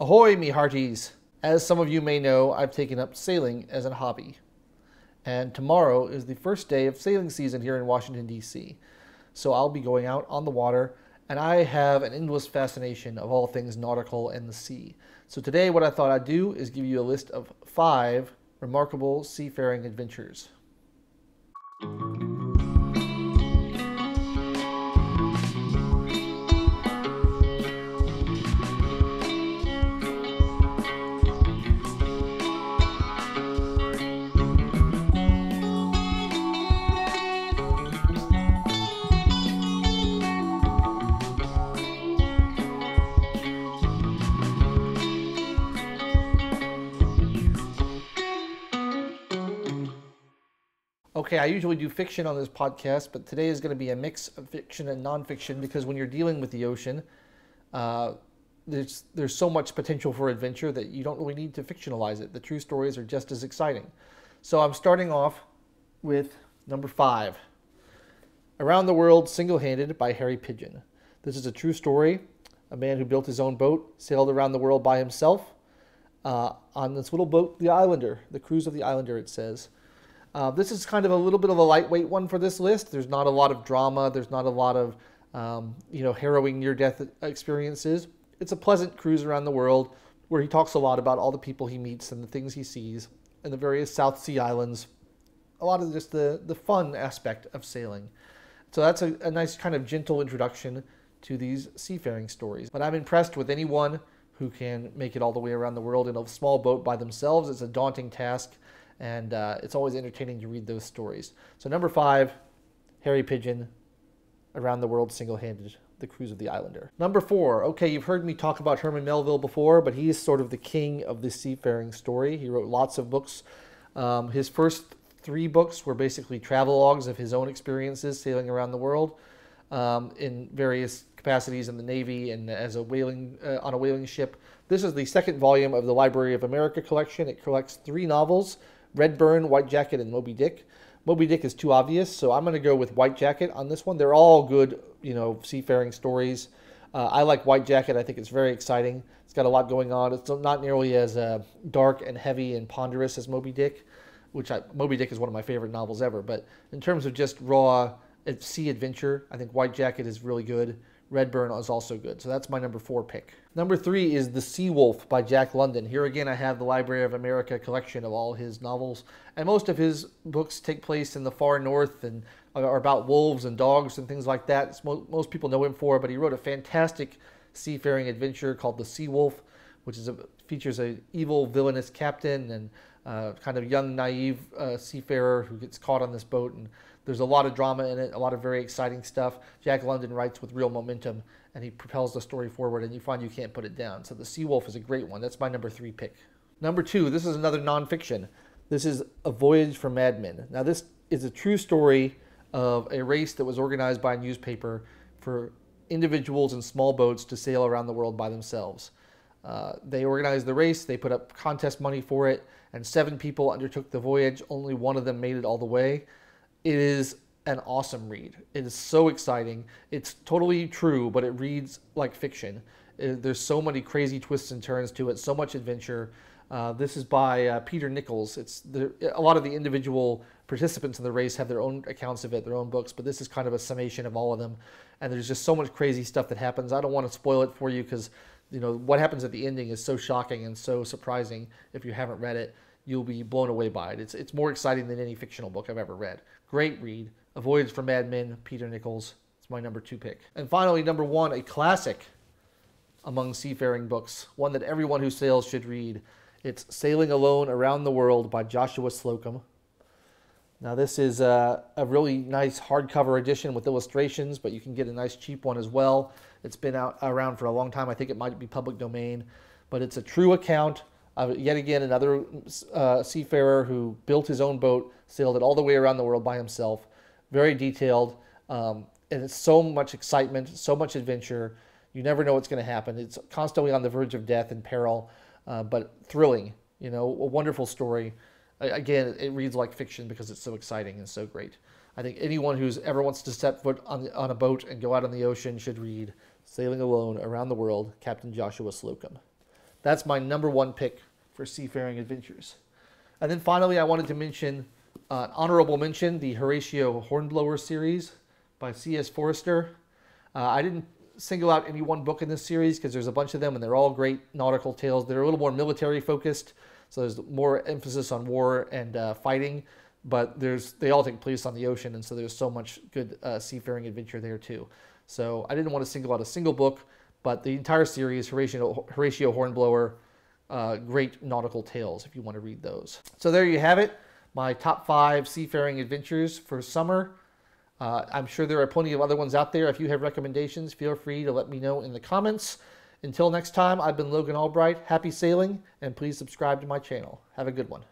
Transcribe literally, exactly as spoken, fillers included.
Ahoy, me hearties! As some of you may know, I've taken up sailing as a hobby. And tomorrow is the first day of sailing season here in Washington, D C So I'll be going out on the water, and I have an endless fascination of all things nautical and the sea. So today what I thought I'd do is give you a list of five remarkable seafaring adventures. Okay, I usually do fiction on this podcast, but today is going to be a mix of fiction and nonfiction because when you're dealing with the ocean, uh, there's, there's so much potential for adventure that you don't really need to fictionalize it. The true stories are just as exciting. So I'm starting off with number five, Around the World Single-Handed by Harry Pidgeon. This is a true story. A man who built his own boat, sailed around the world by himself uh, on this little boat, the Islander, the Cruise of the Islander, it says. Uh, this is kind of a little bit of a lightweight one for this list. There's not a lot of drama. There's not a lot of, um, you know, harrowing near-death experiences. It's a pleasant cruise around the world where he talks a lot about all the people he meets and the things he sees and the various South Sea Islands. A lot of just the, the fun aspect of sailing. So that's a, a nice kind of gentle introduction to these seafaring stories. But I'm impressed with anyone who can make it all the way around the world in a small boat by themselves. It's a daunting task. And uh, it's always entertaining to read those stories. So number five, Harry Pidgeon, Around the World Single-Handed, The Cruise of the Islander. Number four, okay, you've heard me talk about Herman Melville before, but he is sort of the king of the seafaring story. He wrote lots of books. Um, his first three books were basically travelogues of his own experiences sailing around the world um, in various capacities in the Navy and as a whaling, uh, on a whaling ship. This is the second volume of the Library of America collection. It collects three novels, Redburn, White Jacket, and Moby Dick. Moby Dick is too obvious, so I'm going to go with White Jacket on this one. They're all good, you know, seafaring stories. Uh, I like White Jacket. I think it's very exciting. It's got a lot going on. It's not nearly as uh, dark and heavy and ponderous as Moby Dick, which I, Moby Dick is one of my favorite novels ever. But in terms of just raw sea adventure, I think White Jacket is really good. Redburn is also good. So that's my number four pick. Number three is The Sea Wolf by Jack London. Here again, I have the Library of America collection of all his novels. And most of his books take place in the far north and are about wolves and dogs and things like that. It's mo most people know him for, but he wrote a fantastic seafaring adventure called The Sea Wolf, which is a, features an evil, villainous captain and uh, kind of young, naive uh, seafarer who gets caught on this boat. And there's a lot of drama in it, a lot of very exciting stuff. Jack London writes with real momentum, and he propels the story forward, and you find you can't put it down. So The Sea Wolf is a great one. That's my number three pick. Number two, this is another nonfiction. This is A Voyage for Madmen. Now, this is a true story of a race that was organized by a newspaper for individuals in small boats to sail around the world by themselves. Uh, they organized the race, they put up contest money for it, and seven people undertook the voyage. Only one of them made it all the way. It is an awesome read. It is so exciting. It's totally true, but it reads like fiction. It, there's so many crazy twists and turns to it, so much adventure. Uh, this is by uh, Peter Nichols. It's the, a lot of the individual participants in the race have their own accounts of it, their own books, but this is kind of a summation of all of them. And there's just so much crazy stuff that happens. I don't want to spoil it for you because, you know, what happens at the ending is so shocking and so surprising. If you haven't read it, you'll be blown away by it. It's, it's more exciting than any fictional book I've ever read. Great read. A Voyage for Madmen, Peter Nichols. It's my number two pick. And finally, number one, a classic among seafaring books, one that everyone who sails should read. It's Sailing Alone Around the World by Joshua Slocum. Now, this is a, a really nice hardcover edition with illustrations, but you can get a nice cheap one as well. It's been out around for a long time. I think it might be public domain, but it's a true account Uh, yet again, another uh, seafarer who built his own boat, sailed it all the way around the world by himself. Very detailed, um, and it's so much excitement, so much adventure. You never know what's going to happen. It's constantly on the verge of death and peril, uh, but thrilling. You know, a wonderful story. I, again, it reads like fiction because it's so exciting and so great. I think anyone who's ever wants to step foot on, on a boat and go out on the ocean should read "Sailing Alone Around the World," Captain Joshua Slocum. That's my number one pick for seafaring adventures. And then finally, I wanted to mention, uh, honorable mention, the Horatio Hornblower series by C S Forester. Uh, I didn't single out any one book in this series because there's a bunch of them and they're all great nautical tales. They're a little more military focused, so there's more emphasis on war and uh, fighting, but there's they all take place on the ocean, and so there's so much good uh, seafaring adventure there too. So I didn't want to single out a single book, but the entire series, Horatio, Horatio Hornblower, uh, great nautical tales if you want to read those. So there you have it, my top five seafaring adventures for summer. Uh, I'm sure there are plenty of other ones out there. If you have recommendations, feel free to let me know in the comments. Until next time, I've been Logan Albright. Happy sailing, and please subscribe to my channel. Have a good one.